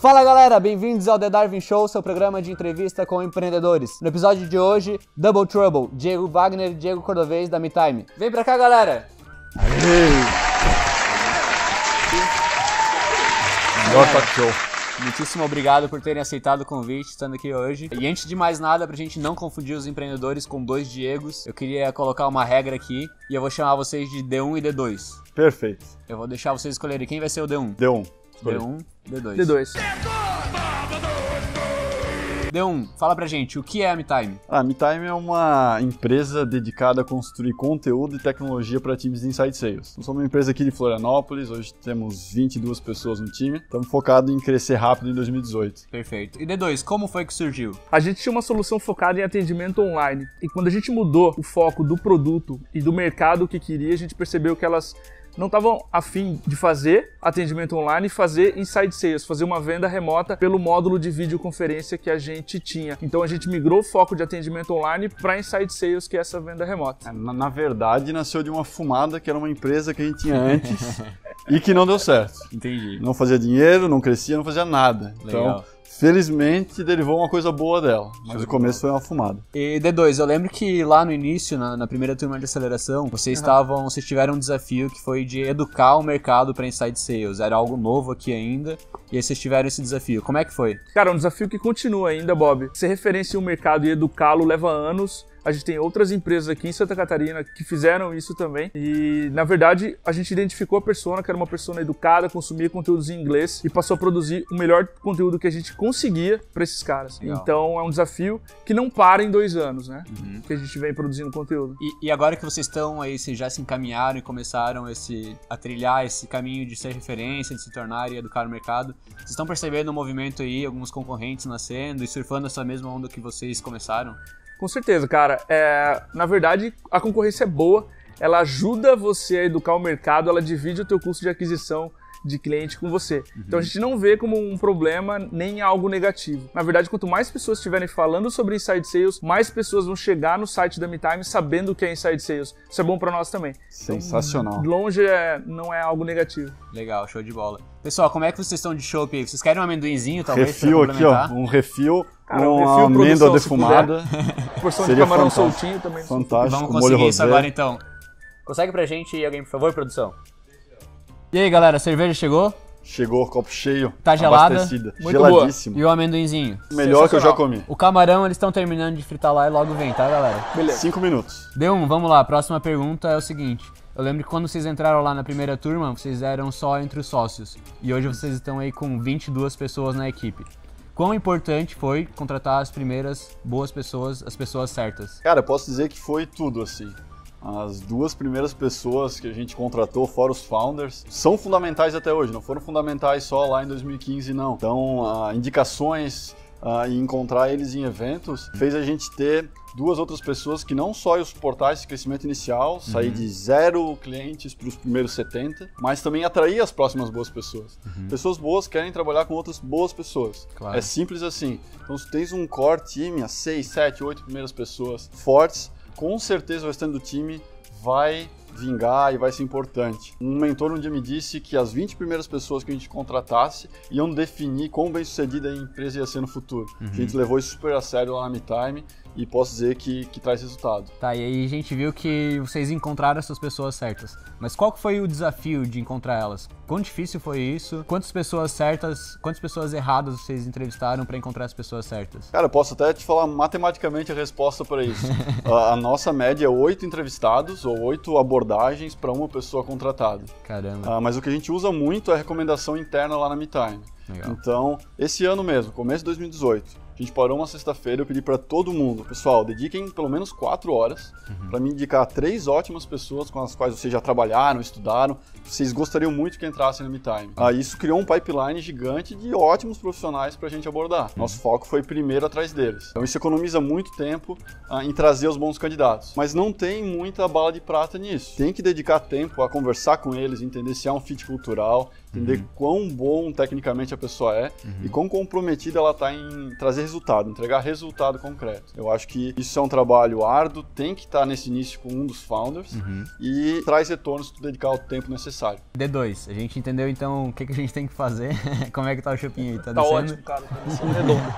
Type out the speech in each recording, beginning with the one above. Fala galera, bem-vindos ao The Darwin Show, seu programa de entrevista com empreendedores. No episódio de hoje, Double Trouble, Diego Wagner e Diego Cordovez da Meetime. Vem pra cá, galera! Melhor talk show. Muitíssimo obrigado por terem aceitado o convite, estando aqui hoje. E antes de mais nada, pra gente não confundir os empreendedores com dois Diegos, eu queria colocar uma regra aqui e eu vou chamar vocês de D1 e D2. Perfeito. Eu vou deixar vocês escolherem quem vai ser o D1. D1. Escolhi. D1, D2. D2. D1, fala pra gente, o que é a Meetime? A Meetime é uma empresa dedicada a construir conteúdo e tecnologia para times de Inside Sales. Nós somos uma empresa aqui de Florianópolis, hoje temos 22 pessoas no time, estamos focados em crescer rápido em 2018. Perfeito. E D2, como foi que surgiu? A gente tinha uma solução focada em atendimento online e quando a gente mudou o foco do produto e do mercado que queria, a gente percebeu que elas não estavam a fim de fazer atendimento online e fazer inside sales, fazer uma venda remota pelo módulo de videoconferência que a gente tinha. Então a gente migrou o foco de atendimento online para inside sales, que é essa venda remota. Na verdade, nasceu de uma fumada que era uma empresa que a gente tinha antes e que não deu certo. Entendi. Não fazia dinheiro, não crescia, não fazia nada. Legal. Então, felizmente derivou uma coisa boa dela, mas o começo foi uma fumada. E D2, eu lembro que lá no início, na primeira turma de aceleração, vocês tiveram um desafio que foi de educar o mercado para Inside Sales, era algo novo aqui ainda, e aí vocês tiveram esse desafio, como é que foi? Cara, é um desafio que continua ainda, Bob. Ser referência em um mercado e educá-lo leva anos. A gente tem outras empresas aqui em Santa Catarina que fizeram isso também. E, na verdade, a gente identificou a persona, que era uma persona educada, consumia conteúdos em inglês e passou a produzir o melhor conteúdo que a gente conseguia para esses caras. Legal. Então, é um desafio que não para em 2 anos, né? Uhum. Que a gente vem produzindo conteúdo. E agora que vocês estão aí, vocês já se encaminharam e começaram a trilhar esse caminho de ser referência, de se tornar e educar o mercado, vocês estão percebendo o movimento aí, alguns concorrentes nascendo e surfando essa mesma onda que vocês começaram? Com certeza, cara. Na verdade, a concorrência é boa, ela ajuda você a educar o mercado, ela divide o teu custo de aquisição de cliente com você. Uhum. Então a gente não vê como um problema nem algo negativo. Na verdade, quanto mais pessoas estiverem falando sobre Inside Sales, mais pessoas vão chegar no site da Meetime sabendo o que é Inside Sales. Isso é bom para nós também. Sensacional. Então, longe não é algo negativo. Legal, show de bola. Pessoal, como é que vocês estão de chopp aí? Vocês querem um amendoinzinho, talvez? Refil aqui, ó. Um refil. Cara, uma amêndoa defumada. Porção de camarão soltinho também. Fantástico. Vamos conseguir isso agora, então. Consegue pra gente alguém, por favor, produção? E aí, galera, a cerveja chegou? Chegou, copo cheio. Tá gelada? Abastecida. Muito geladíssima. Boa. E o amendoinzinho? Melhor que eu já comi. O camarão, eles estão terminando de fritar lá e logo vem, tá, galera? Beleza. 5 minutos. Vamos lá. A próxima pergunta é o seguinte. Eu lembro que quando vocês entraram lá na primeira turma, vocês eram só entre os sócios. E hoje vocês estão aí com 22 pessoas na equipe. Quão importante foi contratar as primeiras boas pessoas, as pessoas certas? Cara, eu posso dizer que foi tudo assim. As 2 primeiras pessoas que a gente contratou, fora os founders, são fundamentais até hoje, não foram fundamentais só lá em 2015, não. Então, indicações e encontrar eles em eventos fez a gente ter 2 outras pessoas que não só iam suportar esse crescimento inicial, sair de 0 clientes para os primeiros 70, mas também atrair as próximas boas pessoas. Uhum. Pessoas boas querem trabalhar com outras boas pessoas. Claro. É simples assim. Então, se tens um core time, as 6, 7, 8 primeiras pessoas fortes, com certeza o restante do time vai vingar e vai ser importante. Um mentor um dia me disse que as 20 primeiras pessoas que a gente contratasse iam definir quão bem sucedida a empresa ia ser no futuro. Uhum. A gente levou isso super a sério lá na Meetime e posso dizer que traz resultado. Tá, e aí a gente viu que vocês encontraram essas pessoas certas. Mas qual que foi o desafio de encontrar elas? Quão difícil foi isso? Quantas pessoas certas, quantas pessoas erradas vocês entrevistaram para encontrar as pessoas certas? Cara, eu posso até te falar matematicamente a resposta para isso. A nossa média é 8 entrevistados ou 8 abordagens para uma pessoa contratada. Caramba. Mas o que a gente usa muito é a recomendação interna lá na Meetime. Legal. Então, esse ano mesmo, começo de 2018, a gente parou uma sexta-feira, eu pedi para todo mundo, pessoal, dediquem pelo menos 4 horas para me indicar 3 ótimas pessoas com as quais vocês já trabalharam, estudaram, vocês gostariam muito que entrassem na Meetime. Isso criou um pipeline gigante de ótimos profissionais para a gente abordar. Nosso foco foi primeiro atrás deles. Então isso economiza muito tempo em trazer os bons candidatos, mas não tem muita bala de prata nisso. Tem que dedicar tempo a conversar com eles, entender se há um fit cultural, entender quão bom tecnicamente a pessoa é e quão comprometida ela está em trazer resultado, entregar resultado concreto. Eu acho que isso é um trabalho árduo, tem que estar nesse início com um dos founders e traz retornos se tu dedicar o tempo necessário. D2, a gente entendeu então o que a gente tem que fazer, como é que tá o Chopinho aí, tá descendo? Tá ótimo, cara, tá descendo redondo.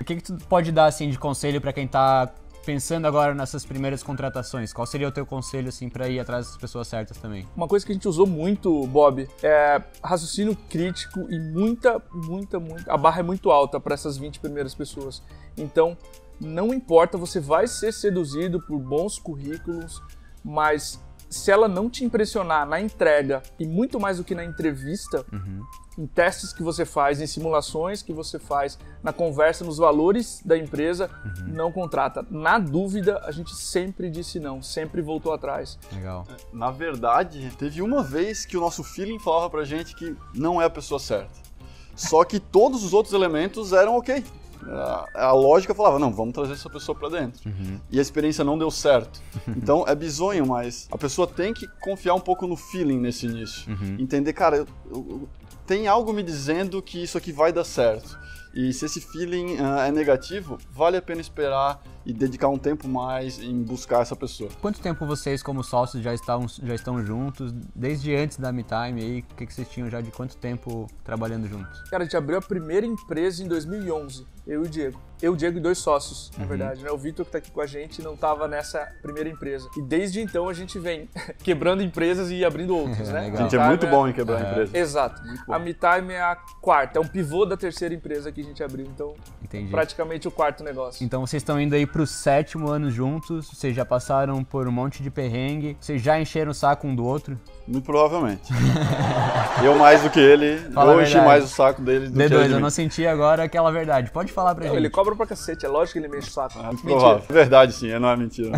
O que tu pode dar assim de conselho para quem tá pensando agora nessas primeiras contratações, qual seria o teu conselho assim para ir atrás das pessoas certas também? Uma coisa que a gente usou muito, Bob, é raciocínio crítico e muita... A barra é muito alta para essas 20 primeiras pessoas. Então, não importa, você vai ser seduzido por bons currículos, mas se ela não te impressionar na entrega e muito mais do que na entrevista, em testes que você faz, em simulações que você faz, na conversa, nos valores da empresa, não contrata. Na dúvida, a gente sempre disse não, sempre voltou atrás. Legal. Na verdade, teve uma vez que o nosso feeling falava pra gente que não é a pessoa certa. Só que todos os outros elementos eram ok. A lógica falava, não, vamos trazer essa pessoa pra dentro. E a experiência não deu certo. Então é bizonho, mas a pessoa tem que confiar um pouco no feeling nesse início. Entender, cara, tem algo me dizendo que isso aqui vai dar certo. E se esse feeling é negativo, vale a pena esperar e dedicar um tempo mais em buscar essa pessoa. Quanto tempo vocês, como sócios, já estão juntos? Desde antes da Meetime, aí, o que vocês tinham já de quanto tempo trabalhando juntos? Cara, a gente abriu a primeira empresa em 2011, eu e o Diego. Eu, o Diego e dois sócios, na verdade, né? O Vitor, que tá aqui com a gente, não tava nessa primeira empresa. E desde então a gente vem quebrando empresas e abrindo outras, né? A gente é muito bom em quebrar empresas. Exato. A Meetime é a quarta, é um pivô da terceira empresa que a gente abriu, então praticamente o quarto negócio. Então vocês estão indo aí pro sétimo ano juntos, vocês já passaram por um monte de perrengue, vocês já encheram o saco um do outro? Muito provavelmente. Eu mais do que ele, eu enchi mais o saco dele do que ele. Eu não senti agora aquela verdade. Pode falar pra gente. Ele cobra pra cacete, é lógico que ele mexe o saco. É mentira. Verdade sim, não é mentira.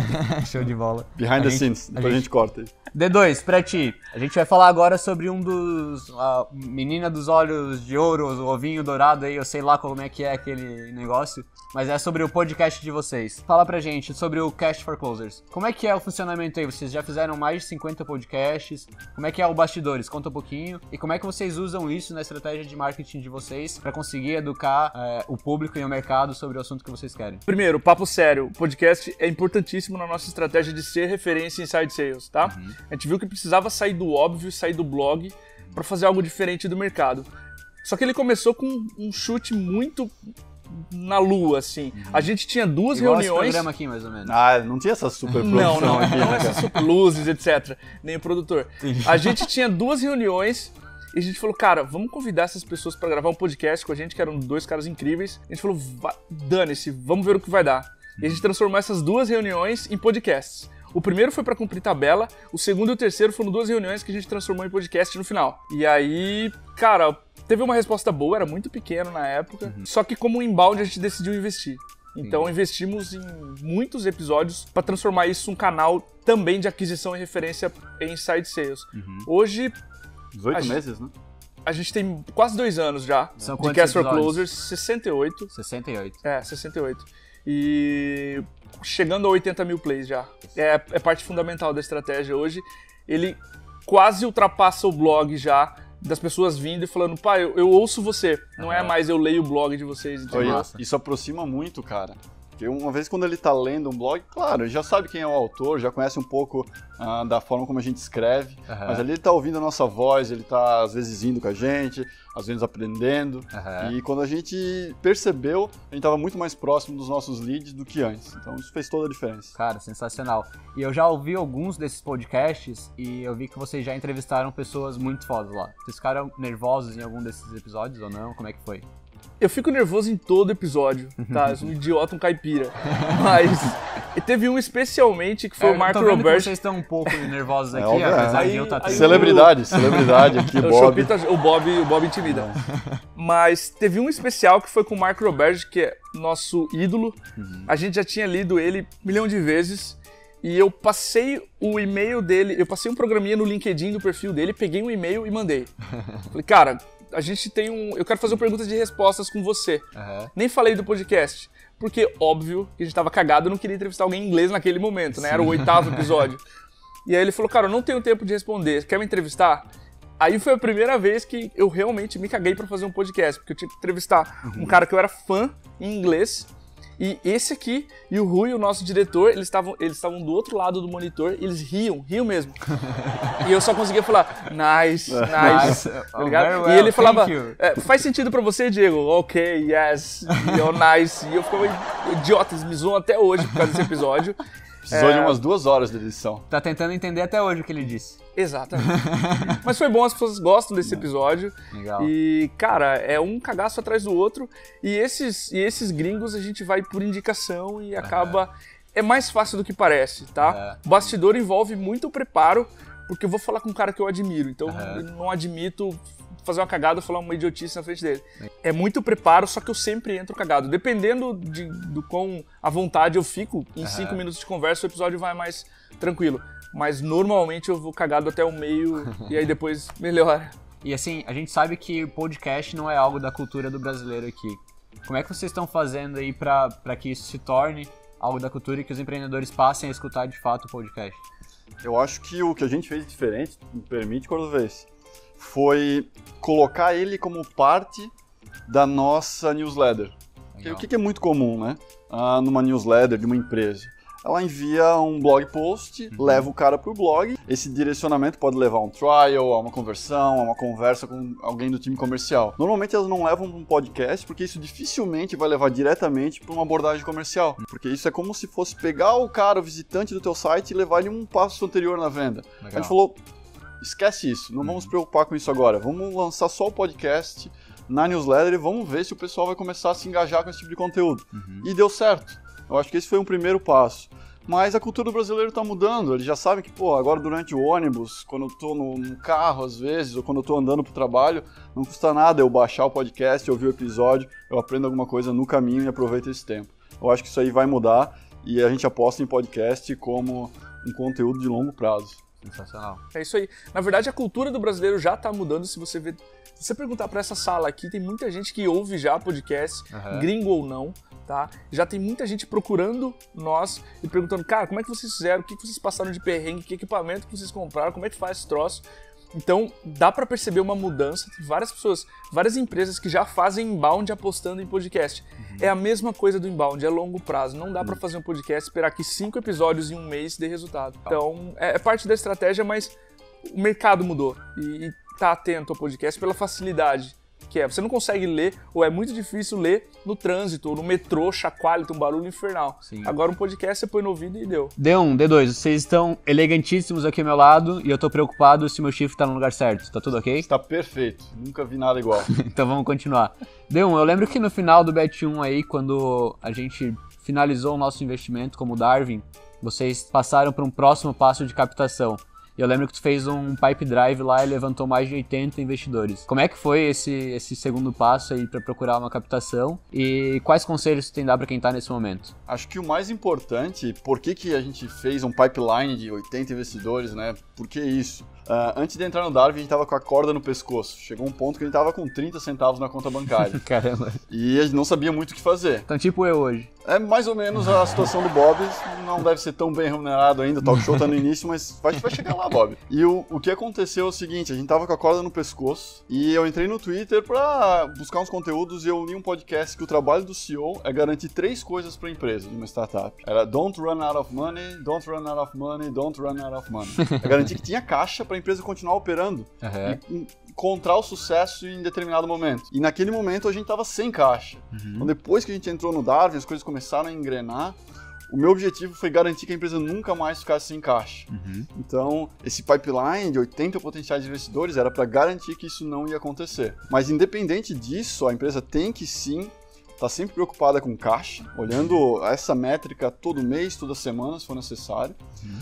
Show de bola. Behind the scenes, depois a gente corta aí. D2, pra ti, a gente vai falar agora sobre um dos... A menina dos olhos de ouro, o ovinho dourado aí, eu sei lá como é que é aquele negócio, mas é sobre o podcast de vocês. Fala pra gente sobre o Cast for Closers. Como é que é o funcionamento aí? Vocês já fizeram mais de 50 podcasts, como é que é o bastidores? Conta um pouquinho. E como é que vocês usam isso na estratégia de marketing de vocês pra conseguir educar o público e o mercado sobre o assunto que vocês querem? Primeiro, papo sério. O podcast é importantíssimo na nossa estratégia de ser referência em inside sales, tá? A gente viu que precisava sair do óbvio, sair do blog pra fazer algo diferente do mercado. Só que ele começou com um chute muito... na lua, assim. A gente tinha duas igual reuniões... Esse programa aqui, mais ou menos. Ah, não tinha essa super produção. Não essas super luzes, etc. Nem o produtor. A gente tinha duas reuniões e a gente falou, cara, vamos convidar essas pessoas pra gravar um podcast com a gente, que eram dois caras incríveis. A gente falou, dane-se, vamos ver o que vai dar. E a gente transformou essas duas reuniões em podcasts. O primeiro foi pra cumprir tabela, o segundo e o terceiro foram duas reuniões que a gente transformou em podcast no final. E aí, cara... Teve uma resposta boa, era muito pequeno na época, só que como um inbound a gente decidiu investir. Então investimos em muitos episódios para transformar isso num canal também de aquisição e referência em inside sales. Hoje... 18 meses, né? A gente tem quase 2 anos já de Cast for Closers, 68. 68. É, 68. E chegando a 80 mil plays já. É parte fundamental da estratégia hoje. Ele quase ultrapassa o blog já, das pessoas vindo e falando, pai, eu ouço você, não é mais eu leio o blog de vocês. Isso aproxima muito, cara. Porque uma vez quando ele tá lendo um blog, claro, ele já sabe quem é o autor, já conhece um pouco da forma como a gente escreve, mas ali ele tá ouvindo a nossa voz, ele tá às vezes indo com a gente, às vezes aprendendo, e quando a gente percebeu, a gente tava muito mais próximo dos nossos leads do que antes, então isso fez toda a diferença. Cara, sensacional. E eu já ouvi alguns desses podcasts e eu vi que vocês já entrevistaram pessoas muito fodas lá. Vocês ficaram nervosos em algum desses episódios ou não? Como é que foi? Eu fico nervoso em todo episódio, tá? Eu sou um idiota, um caipira. Mas teve um especialmente que foi o Marco Roberge. Vocês estão um pouco nervosos aqui, apesar de eu estar tendo... Celebridade aqui, o Bob. O Bob intimida. Mas teve um especial que foi com o Marco Roberge, que é nosso ídolo. A gente já tinha lido ele um milhão de vezes. E eu passei o e-mail dele, eu passei um programinha no LinkedIn do perfil dele, peguei um e-mail e mandei. Falei, cara... A gente tem eu quero fazer perguntas de respostas com você. Nem falei do podcast, porque óbvio que a gente tava cagado, eu não queria entrevistar alguém em inglês naquele momento, né? Era o 8º episódio. E aí ele falou, cara, eu não tenho tempo de responder, quer me entrevistar? Aí foi a primeira vez que eu realmente me caguei pra fazer um podcast, porque eu tinha que entrevistar um cara que eu era fã em inglês. E esse aqui, e o Rui, o nosso diretor, eles estavam do outro lado do monitor e eles riam mesmo. E eu só conseguia falar, nice, tá ligado? Well, e ele falava, faz sentido pra você, Diego? Ok, yes, you're nice. E eu ficava idiota, eles me zoam até hoje por causa desse episódio. Precisou de umas 2 horas da edição. Tá tentando entender até hoje o que ele disse. Exatamente. Mas foi bom, as pessoas gostam desse episódio. Legal. E, cara, é um cagaço atrás do outro. E esses gringos a gente vai por indicação e acaba... É mais fácil do que parece, tá? Bastidor envolve muito preparo, porque eu vou falar com um cara que eu admiro. Então, eu não admito fazer uma cagada ou falar uma idiotice na frente dele. É muito preparo, só que eu sempre entro cagado. Dependendo do quão à vontade eu fico, em 5 minutos de conversa o episódio vai mais tranquilo. Mas normalmente eu vou cagado até o meio e aí depois melhora. E assim, a gente sabe que podcast não é algo da cultura do brasileiro aqui. Como é que vocês estão fazendo aí pra que isso se torne algo da cultura e que os empreendedores passem a escutar de fato o podcast? Eu acho que o que a gente fez diferente, me permite, Cordovez, foi colocar ele como parte da nossa newsletter. Legal. O que é muito comum, né? Numa newsletter de uma empresa. Ela envia um blog post, leva o cara pro blog. Esse direcionamento pode levar a um trial, a uma conversão, a uma conversa com alguém do time comercial. Normalmente elas não levam um podcast, porque isso dificilmente vai levar diretamente para uma abordagem comercial. Porque isso é como se fosse pegar o cara, o visitante do teu site, e levar ele um passo anterior na venda. Legal. A gente falou... Esquece isso, não vamos nos preocupar com isso agora. Vamos lançar só o podcast na newsletter e vamos ver se o pessoal vai começar a se engajar com esse tipo de conteúdo. E deu certo. Eu acho que esse foi um primeiro passo. Mas a cultura do brasileiro está mudando. Eles já sabem que, agora durante o ônibus, quando eu estou no carro às vezes, ou quando eu estou andando para o trabalho, não custa nada eu baixar o podcast, ouvir o episódio, eu aprendo alguma coisa no caminho e aproveito esse tempo. Eu acho que isso aí vai mudar e a gente aposta em podcast como um conteúdo de longo prazo. Sensacional. É isso aí. Na verdade, a cultura do brasileiro já tá mudando. Se você ver, se você perguntar pra essa sala aqui, tem muita gente que ouve já podcast, gringo ou não, tá? Já tem muita gente procurando nós e perguntando, cara, como é que vocês fizeram? O que vocês passaram de perrengue? Que equipamento que vocês compraram? Como é que faz esse troço? Então, dá pra perceber uma mudança. Tem várias pessoas, várias empresas que já fazem inbound apostando em podcast. É a mesma coisa do inbound, é longo prazo. Não dá pra fazer um podcast, esperar que 5 episódios em um mês dê resultado. Então, é parte da estratégia, mas o mercado mudou. E tá atento ao podcast pela facilidade que é. Você não consegue ler, ou é muito difícil ler no trânsito, ou no metrô, chacoalho, tem um barulho infernal. Sim. Agora um podcast você põe no ouvido e deu. D1, D2, vocês estão elegantíssimos aqui ao meu lado e eu tô preocupado se meu chifre tá no lugar certo. Tá tudo ok? Está perfeito. Nunca vi nada igual. Então vamos continuar. D1, eu lembro que no final do Bet1 aí, quando a gente finalizou o nosso investimento como Darwin, vocês passaram para um próximo passo de captação. E eu lembro que tu fez um Pipedrive lá e levantou mais de 80 investidores. Como é que foi esse segundo passo aí para procurar uma captação? E quais conselhos tu tem a dar para quem tá nesse momento? Acho que o mais importante, por que a gente fez um pipeline de 80 investidores, né? Por que isso? Antes de entrar no Darwin, a gente tava com a corda no pescoço. Chegou um ponto que a gente tava com 30 centavos na conta bancária. Caramba. E a gente não sabia muito o que fazer. Então, tipo eu hoje. É mais ou menos a situação do Bob. Não deve ser tão bem remunerado ainda. O talk show tá no início, mas vai chegar lá, Bob. E o que aconteceu é o seguinte. A gente tava com a corda no pescoço. E eu entrei no Twitter pra buscar uns conteúdos. E eu li um podcast que o trabalho do CEO é garantir 3 coisas pra empresa de uma startup. Era don't run out of money, don't run out of money, don't run out of money. É garantir que tinha caixa pra a empresa continuar operando e encontrar o sucesso em determinado momento. E naquele momento a gente estava sem caixa. Então depois que a gente entrou no Darwin, as coisas começaram a engrenar. O meu objetivo foi garantir que a empresa nunca mais ficasse sem caixa. Então, esse pipeline de 80 potenciais investidores era para garantir que isso não ia acontecer. Mas independente disso, a empresa tem que sim estar sempre preocupada com caixa, olhando essa métrica todo mês, toda semana, se for necessário.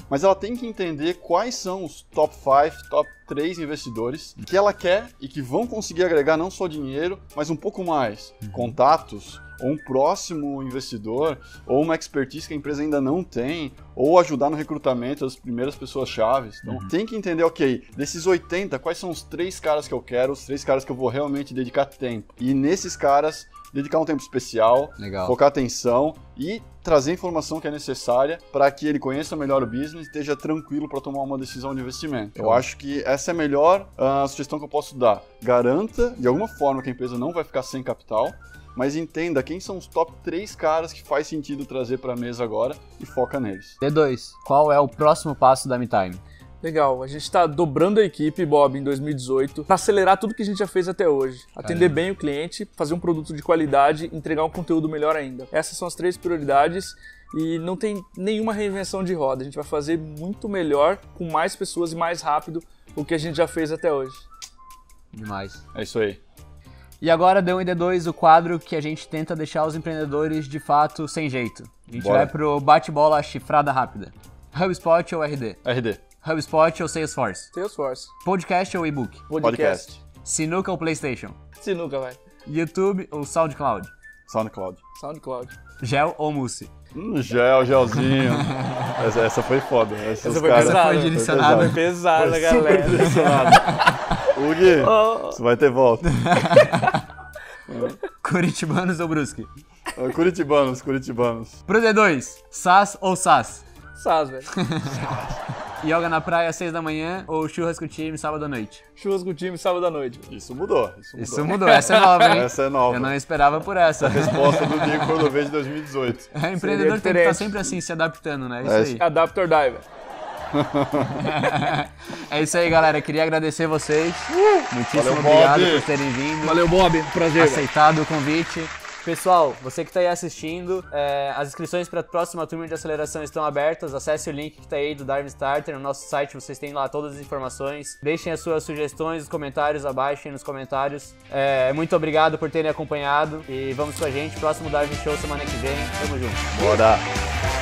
Mas ela tem que entender quais são os top 5, top 3 investidores que ela quer e que vão conseguir agregar não só dinheiro, mas um pouco mais. Contatos, ou um próximo investidor, ou uma expertise que a empresa ainda não tem, ou ajudar no recrutamento das primeiras pessoas-chave. Então, tem que entender, ok, desses 80, quais são os 3 caras que eu quero, os 3 caras que eu vou realmente dedicar tempo. E nesses caras, dedicar um tempo especial, Legal. Focar atenção e trazer a informação que é necessária para que ele conheça melhor o business e esteja tranquilo para tomar uma decisão de investimento. Então, eu acho que essa é a melhor sugestão que eu posso dar. Garanta, de alguma forma, que a empresa não vai ficar sem capital, mas entenda quem são os top 3 caras que faz sentido trazer para a mesa agora e foca neles. D2, qual é o próximo passo da Meetime? Legal, a gente está dobrando a equipe, Bob, em 2018, para acelerar tudo que a gente já fez até hoje. Atender bem o cliente, fazer um produto de qualidade, entregar um conteúdo melhor ainda. Essas são as 3 prioridades e não tem nenhuma reinvenção de roda. A gente vai fazer muito melhor, com mais pessoas e mais rápido, o que a gente já fez até hoje. Demais. É isso aí. E agora, D1 e D2, o quadro que a gente tenta deixar os empreendedores, de fato, sem jeito. A gente vai pro bate-bola chifrada rápida. HubSpot ou RD? RD. HubSpot ou Salesforce? Salesforce. Podcast ou e-book? Podcast. Sinuca ou PlayStation? Sinuca, vai. YouTube ou SoundCloud? SoundCloud. SoundCloud. Gel ou mousse? Gelzinho. Essa foi foda. Essa foi pesada. Foi direcionada. Foi pesada, galera. Super direcionada. Gui, você vai ter volta. Curitibanos ou Brusque? Curitibanos. Pro D2, SAS ou SAS? SAS, velho. Yoga na praia às 6 da manhã ou churras com o time sábado à noite? Churras com o time sábado à noite. Isso mudou. Essa é nova, hein? Essa é nova. Eu não esperava por essa. A resposta do Diego Cordovez de 2018. É, empreendedor tem que estar sempre assim, se adaptando, né? Isso aí. Adapt or die, velho. É isso aí, galera. Queria agradecer vocês. Muitíssimo obrigado por terem vindo. Valeu, Bob. Prazer. Aceitado o convite. Pessoal, você que está aí assistindo, as inscrições para a próxima turma de aceleração estão abertas. Acesse o link que está aí do Darwin Starter no nosso site, vocês têm lá todas as informações. Deixem as suas sugestões, os comentários abaixo aí nos comentários. Muito obrigado por terem acompanhado e vamos com a gente. Próximo Darwin Show semana que vem. Tamo junto. Bora!